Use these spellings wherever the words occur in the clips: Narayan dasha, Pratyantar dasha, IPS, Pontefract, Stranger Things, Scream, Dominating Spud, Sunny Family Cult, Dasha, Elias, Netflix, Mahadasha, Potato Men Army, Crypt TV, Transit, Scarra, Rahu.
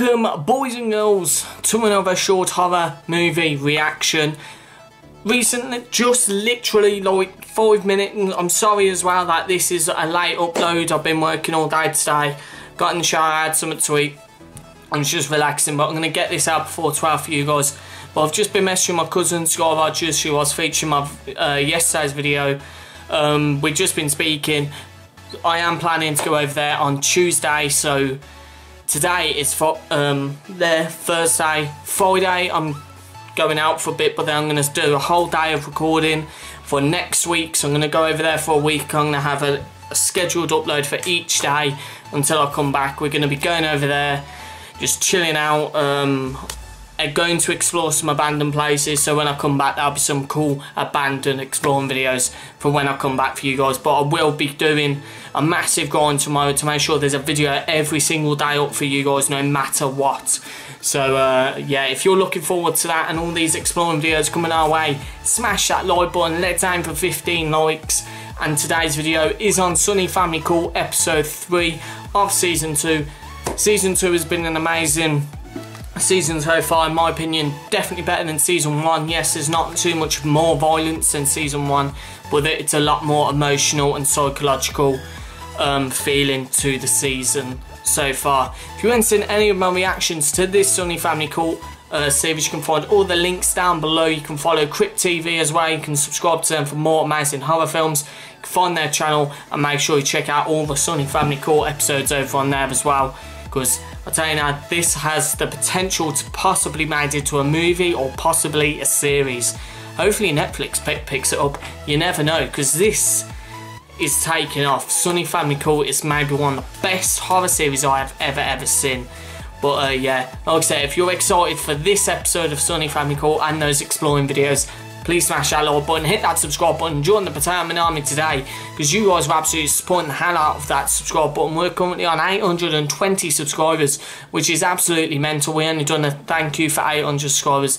Welcome, boys and girls, to another short horror movie reaction. Recently, just literally like 5 minutes. I'm sorry as well that this is a late upload. I've been working all day today. Got in the shower, had something to eat. I was just relaxing, but I'm going to get this out before 12 for you guys. But I've just been messaging my cousin, Scarra, who I was featuring my yesterday's video. We've just been speaking. I am planning to go over there on Tuesday, so... Today is Thursday. Friday I'm going out for a bit, but then I'm going to do a whole day of recording for next week. So I'm going to go over there for a week. I'm going to have a scheduled upload for each day until I come back. We're going to be going over there, just chilling out, and going to explore some abandoned places. So when I come back, there'll be some cool abandoned exploring videos for when I come back for you guys. But I will be doing a massive grind tomorrow to make sure there's a video every single day up for you guys, no matter what. So yeah, if you're looking forward to that and all these exploring videos coming our way, smash that like button. Let's aim for 15 likes. And today's video is on Sunny Family Cult episode 3 of season 2. Season 2 has been an amazing season so far, in my opinion. Definitely better than season 1. Yes, there's not too much more violence than season 1, but it's a lot more emotional and psychological feeling to the season so far. If you haven't seen any of my reactions to this Sunny Family Cult series, you can find all the links down below. You can follow Crypt TV as well. You can subscribe to them for more amazing horror films. You can find their channel and make sure you check out all the Sunny Family Cult episodes over on there as well, because I tell you now, this has the potential to possibly made into a movie or possibly a series. Hopefully Netflix picks it up. You never know, because this is taking off. Sunny Family Cult is maybe one of the best horror series I have ever seen. But yeah, like I said, if you're excited for this episode of Sunny Family Cult and those exploring videos, please smash that like button, hit that subscribe button, join the Potato Men Army today, because you guys are absolutely supporting the hell out of that subscribe button. We're currently on 820 subscribers, which is absolutely mental. We only done a thank you for 800 subscribers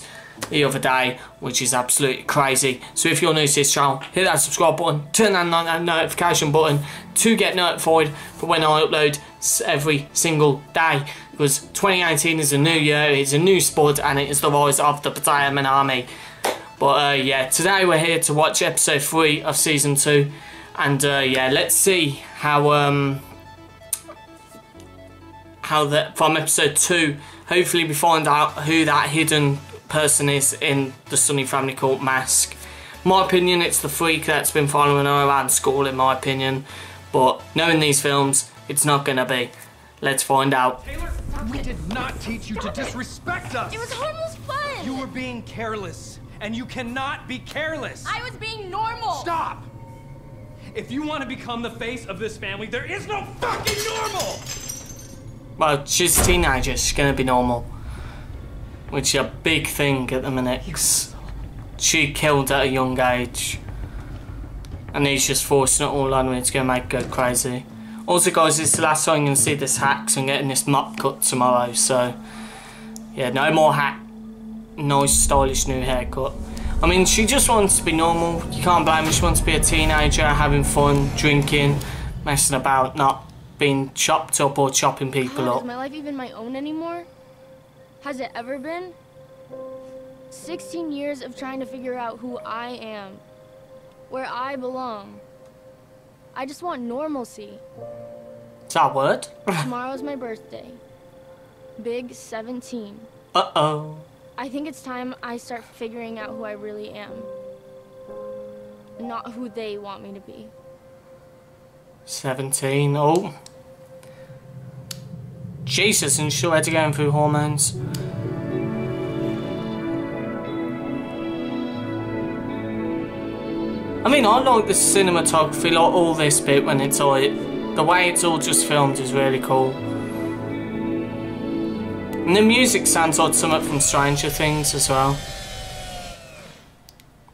the other day, which is absolutely crazy. So if you're new to this channel, hit that subscribe button, turn on that notification button to get notified for when I upload every single day, because 2018 is a new year, it's a new spud, and it is the rise of the Potato Men Army. But yeah, today we're here to watch episode 3 of season 2, and yeah, let's see how that from episode 2. Hopefully, we find out who that hidden person is in the Sunny Family Cult mask. In my opinion, it's the freak that's been following her around school. In my opinion, but knowing these films, it's not gonna be. Let's find out. Taylor, we did not teach you to disrespect us. It was harmless fun. You were being careless. And you cannot be careless. I was being normal. Stop! If you want to become the face of this family, there is no fucking normal! Well, she's a teenager. She's going to be normal. Which is a big thing at the minute. She killed at a young age. And he's just forcing it all on me. It's going to make her go crazy. Also, guys, it's the last time I'm going to see this hack, so I'm getting this mop cut tomorrow. So, yeah, no more hack. Nice stylish new haircut. I mean, she just wants to be normal. You can't blame her. She wants to be a teenager, having fun, drinking, messing about, not being chopped up or chopping people up. Is my life even my own anymore? Has it ever been? 16 years of trying to figure out who I am, where I belong. I just want normalcy. Is that a word? Tomorrow's my birthday. Big 17. Uh-oh. I think it's time I start figuring out who I really am. Not who they want me to be. 17, oh. Jesus, and she's already going through hormones. I mean, I like the cinematography, like all this bit when it's all... The way it's all just filmed is really cool. And the music sounds like something from Stranger Things as well.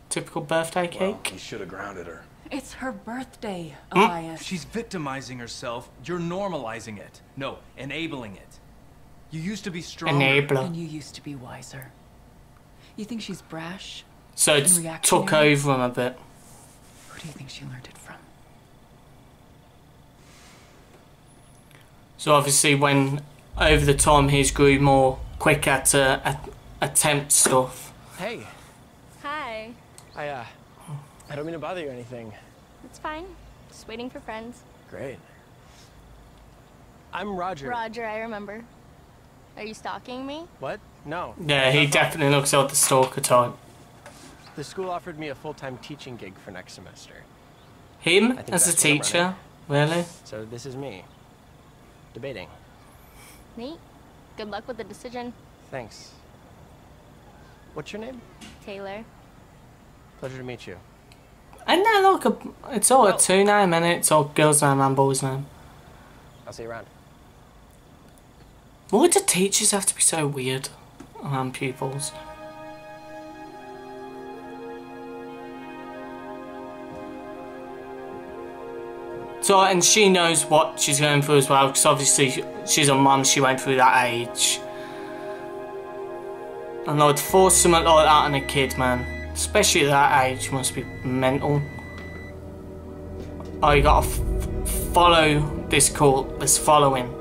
Typical birthday cake. Well, he should have grounded her. It's her birthday, Elias. She's victimizing herself. You're normalizing it. No, enabling it. You used to be stronger. Enabler. And you used to be wiser. You think she's brash? So it took over him a bit. Who do you think she learned it from? So obviously when... over the time he's grew more quick at attempt stuff. Hey. Hi. I don't mean to bother you or anything. It's fine. Just waiting for friends. Great. I'm Roger. Roger, I remember. Are you stalking me? What? No. Yeah, he definitely looks like the stalker type. The school offered me a full-time teaching gig for next semester. Him as a teacher? Really? So this is me. Debating. Neat. Good luck with the decision. Thanks. What's your name? Taylor. Pleasure to meet you. And now look, it's all a two name, and it's all girls' name and boys' name. I'll see you around. Why do teachers have to be so weird around pupils? So, and she knows what she's going through as well, because obviously she's a mum, she went through that age. And I'd force something like that on a kid, man. Especially at that age, must be mental. Oh, you gotta follow this cult, this following.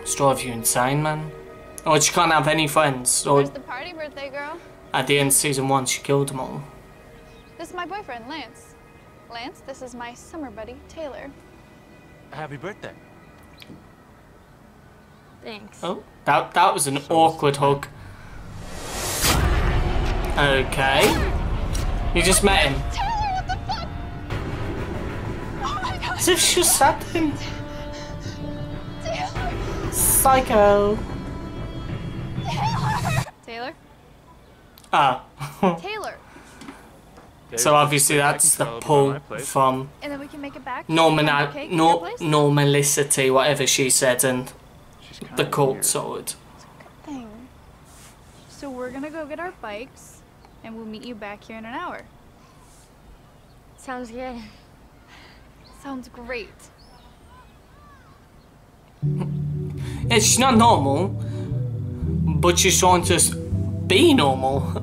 It's drive you insane, man. Or she can't have any friends. Or where's the party, birthday girl? At the end of season 1, she killed them all. This is my boyfriend, Lance. Lance, this is my summer buddy, Taylor. Happy birthday. Thanks. Oh, that was an awkward hug. Okay. You just met him. Taylor, what the fuck? Oh my God. As if she just stabbed him. Psycho. Taylor? Ah. Taylor. So obviously that's the pull from and then we can make it back. Normality, whatever she said, and the cult sword. It's a good thing. So we're gonna go get our bikes and we'll meet you back here in an hour. Sounds good. Sounds great. Yeah, she's not normal, but she's trying to be normal.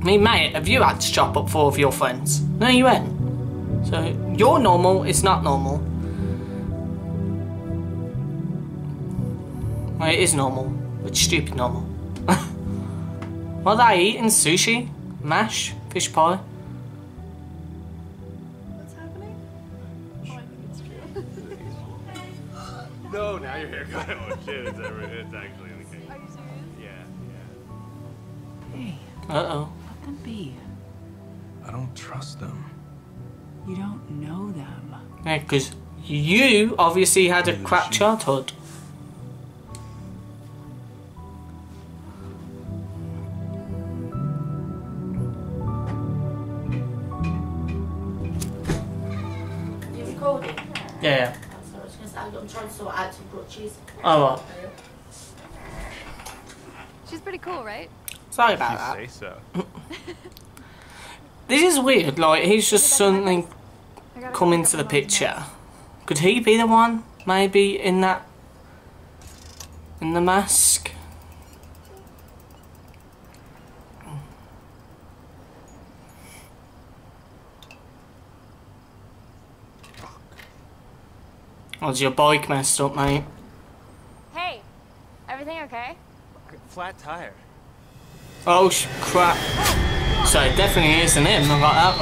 I mean, mate, have you had to chop up 4 of your friends? No, you ain't. So, you're normal, it's not normal. Well, it is normal, but stupid normal. What are they eating? Sushi? Mash? Fish pie? No, now your haircut. Oh shit, it's actually in the case. Are you serious? Yeah. Hey. Uh-oh. Let them be. I don't trust them. You don't know them. Yeah, because you obviously had a crap childhood. You recording? Yeah. I'm trying to sort out some brooches. Oh, well. She's pretty cool, right? Sorry about that. Say so. This is weird. Like, he's just suddenly come into the picture. Could he be the one? Maybe in the mask. Was your bike messed up, mate? Hey, everything okay? Flat tire. Oh crap! So it definitely isn't him. I got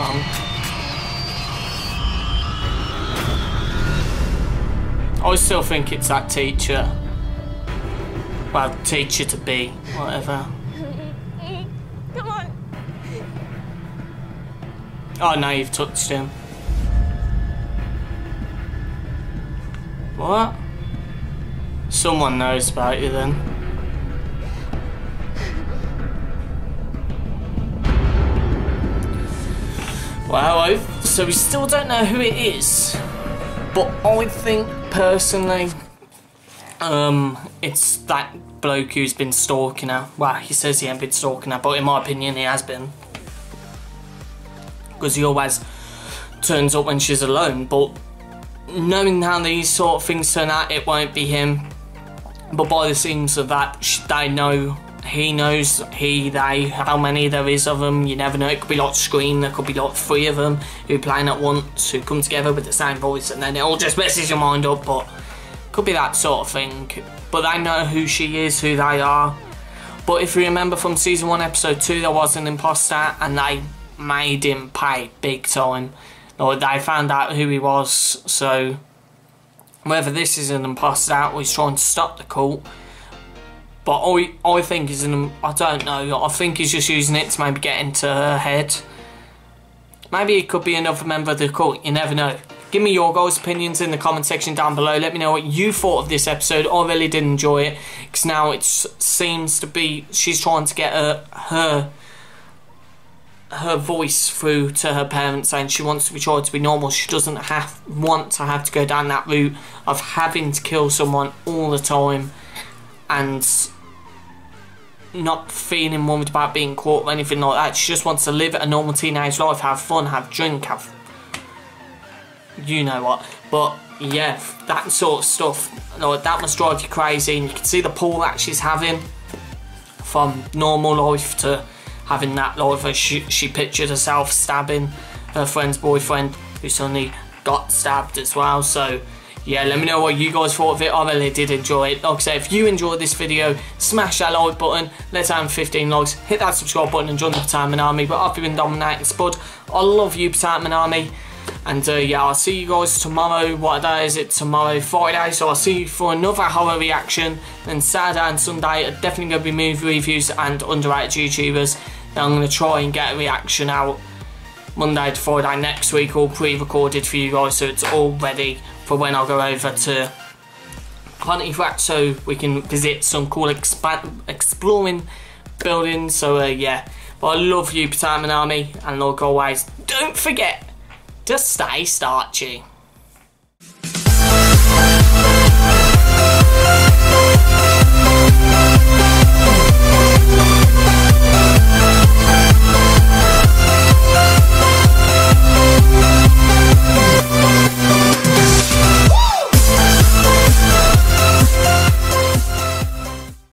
that wrong. I still think it's that teacher. Well, teacher to be, whatever. Come on. Oh no, you've touched him. What? Someone knows about you then. Wow, so we still don't know who it is, but I think personally it's that bloke who's been stalking her. Well, he says he ain't been stalking her, but in my opinion he has been, because he always turns up when she's alone. But knowing how these sort of things turn out, it won't be him. But by the seams of that, they know He knows they how many there is of them. You never know. It could be like Scream. There could be like 3 of them who playing at once, who come together with the same voice, and then it all just messes your mind up. But could be that sort of thing. But they know who she is, who they are. But if you remember from season 1, episode 2, there was an imposter, and they made him pay big time. Or they found out who he was. So whether this is an imposter or he's trying to stop the cult, but I think is an, I don't know. I think he's just using it to maybe get into her head. Maybe it could be another member of the cult. You never know. Give me your guys' opinions in the comment section down below. Let me know what you thought of this episode. I really did enjoy it, because now it seems to be she's trying to get her voice through to her parents, saying she wants to be tried to be normal. She doesn't want to have to go down that route of having to kill someone all the time and not feeling worried about being caught or anything like that. She just wants to live a normal teenage life, have fun, have drink, have you know what. But yeah, that sort of stuff, like, that must drive you crazy, and you can see the pull that she's having from normal life to having that life as she pictured herself stabbing her friend's boyfriend, who suddenly got stabbed as well. So yeah, let me know what you guys thought of it. I really did enjoy it. Like I say, if you enjoyed this video, smash that like button. Let's have 15 likes. Hit that subscribe button and join the Potato Men Army. But I've been Dominating Spud. I love you, Potato Men Army. And yeah, I'll see you guys tomorrow. What day is it tomorrow? Friday. So I'll see you for another horror reaction. Then Saturday and Sunday are definitely going to be movie reviews and underrated YouTubers. Then I'm going to try and get a reaction out Monday to Friday next week, all pre-recorded for you guys, so it's all ready for when I go over to Pontefract, so we can visit some cool exploring buildings. So yeah, but I love you, Potato Men Army, and like always, don't forget to stay starchy.